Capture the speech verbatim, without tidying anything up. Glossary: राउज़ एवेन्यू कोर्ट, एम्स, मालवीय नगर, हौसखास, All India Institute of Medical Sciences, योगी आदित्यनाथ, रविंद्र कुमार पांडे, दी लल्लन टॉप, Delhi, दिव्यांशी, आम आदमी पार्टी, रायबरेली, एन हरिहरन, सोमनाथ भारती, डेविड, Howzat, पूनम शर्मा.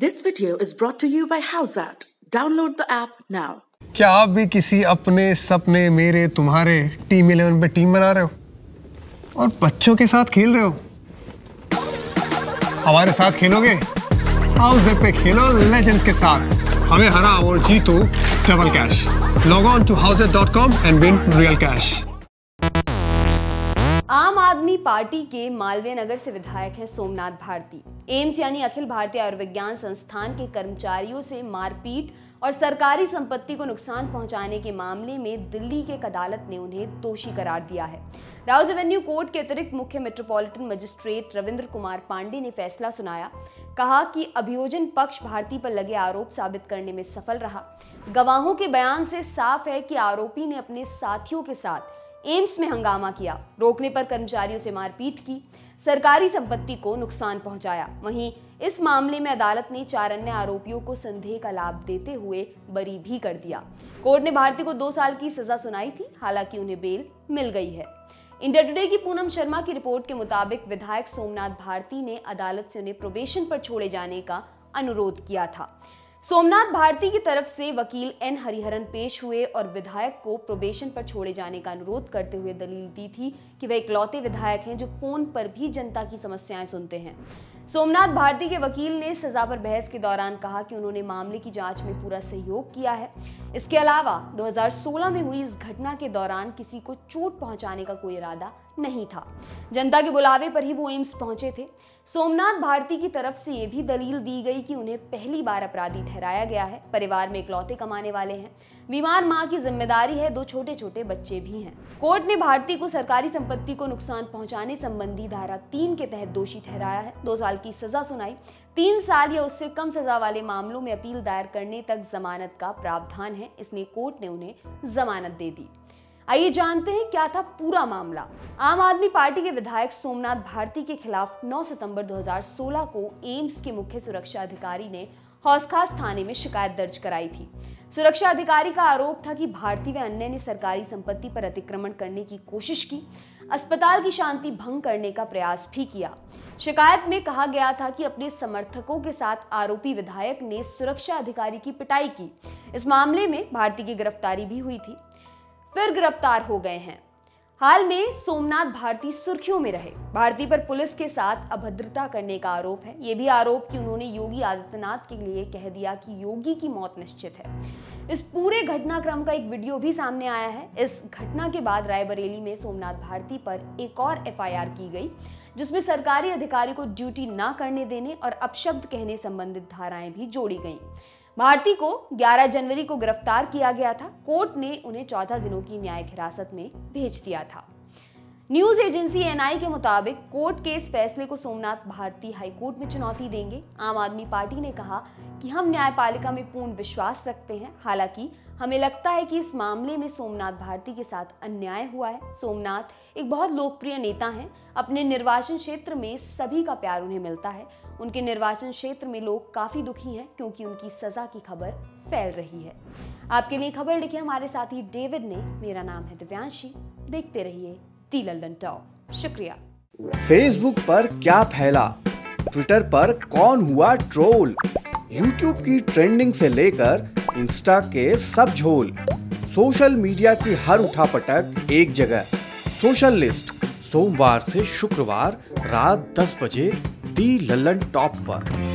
This video is brought to you by Howzat. Download the app now. क्या आप भी किसी अपने सपने मेरे तुम्हारे टीम इलेवन पे टीम बना रहे हो और बच्चों के साथ खेल रहे हो? हमारे साथ खेलोगे? Howzat पे खेलो लेजेंड्स के साथ, हमें हरा और जीतो double cash. Log on to Howzat dot com and win real cash. आम आदमी पार्टी के मालवीय नगर से विधायक हैं सोमनाथ भारती। एम्स यानी अखिल भारतीय आयुर्विज्ञान संस्थान के कर्मचारियों से मारपीट और सरकारी संपत्ति को नुकसान पहुंचाने के मामले में दिल्ली के एक अदालत ने उन्हें दोषी करार दिया है। राउज़ एवेन्यू कोर्ट के अतिरिक्त मुख्य मेट्रोपॉलिटन मजिस्ट्रेट रविंद्र कुमार पांडे ने फैसला सुनाया। कहा कि अभियोजन पक्ष भारती पर लगे आरोप साबित करने में सफल रहा। गवाहों के बयान से साफ है कि आरोपी ने अपने साथियों के साथ एम्स में हंगामा किया, रोकने पर कर्मचारियों से मारपीट की, सरकारी संपत्ति को नुकसान पहुंचाया। वहीं इस मामले में अदालत ने चार अन्य आरोपियों को संदेह का लाभ देते हुए बरी भी कर दिया। कोर्ट ने भारती को दो साल की सजा सुनाई थी, हालांकि उन्हें बेल मिल गई है। इंडिया टुडे की पूनम शर्मा की रिपोर्ट के मुताबिक विधायक सोमनाथ भारती ने अदालत से उन्हें प्रोबेशन पर छोड़े जाने का अनुरोध किया था। सोमनाथ भारती की तरफ से वकील एन हरिहरन पेश हुए और विधायक को प्रोबेशन पर छोड़े जाने का अनुरोध करते हुए दलील दी थी कि वे इकलौते विधायक हैं जो फोन पर भी जनता की समस्याएं सुनते हैं। सोमनाथ भारती के वकील ने सजा पर बहस के दौरान कहा कि उन्होंने मामले की जांच में पूरा सहयोग किया है। इसके अलावा दो हज़ार सोलह में हुई इस घटना के दौरान किसी को चोट पहुंचाने का कोई इरादा नहीं था। जनता के बुलावे पर ही वो एम्स पहुंचे थे। सोमनाथ भारती की तरफ से ये भी दलील दी गई कि उन्हें पहली बार अपराधी ठहराया गया है, परिवार में इकलौते कमाने वाले हैं, बीमार मां की जिम्मेदारी है, दो छोटे छोटे बच्चे भी हैं। कोर्ट ने भारती को सरकारी संपत्ति को नुकसान पहुंचाने संबंधी धारा तीन के तहत दोषी ठहराया है, दो साल की सजा सुनाई। तीन साल या उससे कम सजा वाले मामलों में अपील दायर करने तक जमानत का प्रावधान है, इसलिए कोर्ट ने उन्हें जमानत दे दी। आइए जानते हैं क्या था पूरा मामला। आम आदमी पार्टी के विधायक सोमनाथ भारती के खिलाफ नौ सितंबर दो हज़ार सोलह को एम्स के मुख्य सुरक्षा अधिकारी ने हौसखास थाने में शिकायत दर्ज कराई थी। सुरक्षा अधिकारी का आरोप था कि भारती व अन्य ने सरकारी संपत्ति पर अतिक्रमण करने की कोशिश की, अस्पताल की शांति भंग करने का प्रयास भी किया। शिकायत में कहा गया था कि अपने समर्थकों के साथ आरोपी विधायक ने सुरक्षा अधिकारी की पिटाई की। इस मामले में भारती की गिरफ्तारी भी हुई थी, फिर गिरफ्तार हो गए हैं। हाल में सोमनाथ भारती सुर्खियों में रहे। भारती पर पुलिस के साथ अभद्रता करने का आरोप है। ये भी आरोप कि उन्होंने योगी आदित्यनाथ के लिए कह दिया कि योगी की मौत निश्चित है। इस पूरे घटनाक्रम का एक वीडियो भी सामने आया है। इस घटना के बाद रायबरेली में सोमनाथ भारती पर एक और एफ आई आर की गई, जिसमें सरकारी अधिकारी को ड्यूटी ना करने देने और अपशब्द कहने संबंधित धाराएं भी जोड़ी गई। भारती को ग्यारह जनवरी को गिरफ्तार किया गया था। कोर्ट ने उन्हें चौदह दिनों की न्यायिक हिरासत में भेज दिया था। न्यूज एजेंसी एन आई के मुताबिक कोर्ट के इस फैसले को सोमनाथ भारती हाईकोर्ट में चुनौती देंगे। आम आदमी पार्टी ने कहा कि हम न्यायपालिका में पूर्ण विश्वास रखते हैं, हालांकि हमें लगता है कि इस मामले में सोमनाथ भारती के साथ अन्याय हुआ है। सोमनाथ एक बहुत लोकप्रिय नेता हैं। अपने निर्वाचन क्षेत्र में सभी का प्यार उन्हें मिलता है। उनके निर्वाचन क्षेत्र में लोग काफ़ी दुखी हैं क्योंकि उनकी सज़ा की खबर फैल रही है। आपके लिए खबर लिखी हमारे साथी डेविड ने। मेरा नाम है दिव्यांशी। देखते रहिए दी लल्लन टॉप। शुक्रिया। फेसबुक पर क्या फैला, ट्विटर पर कौन हुआ ट्रोल, यूट्यूब की ट्रेंडिंग से लेकर इंस्टा के सब झोल, सोशल मीडिया की हर उठापटक एक जगह। सोशल लिस्ट सोमवार से शुक्रवार रात दस बजे दी लल्लन टॉप पर।